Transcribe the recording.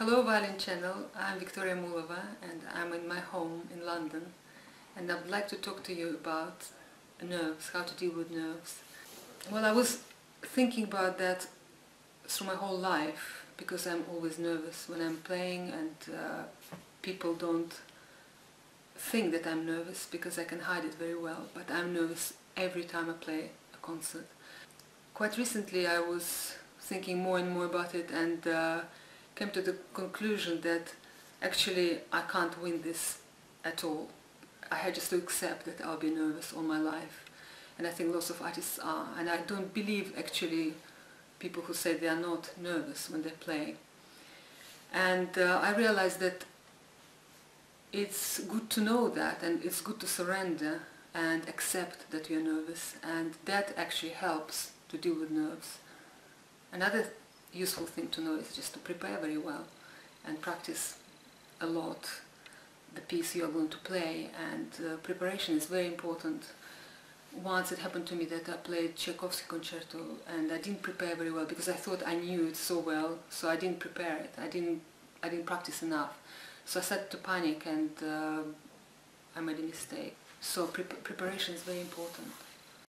Hello Violin Channel, I'm Viktoria Mullova and I'm in my home in London, and I'd like to talk to you about nerves, how to deal with nerves. Well, I was thinking about that through my whole life because I'm always nervous when I'm playing, and people don't think that I'm nervous because I can hide it very well, but I'm nervous every time I play a concert. Quite recently I was thinking more and more about it and came to the conclusion that actually I can't win this at all. I had just to accept that I'll be nervous all my life, and I think lots of artists are, and I don't believe actually people who say they are not nervous when they play. And I realized that it's good to know that, and it's good to surrender and accept that you're nervous, and that actually helps to deal with nerves. Another useful thing to know is just to prepare very well and practice a lot the piece you're going to play, and preparation is very important. Once it happened to me that I played Tchaikovsky concerto and I didn't prepare very well because I thought I knew it so well, so I didn't prepare it, I didn't practice enough. So I started to panic and I made a mistake. So preparation is very important.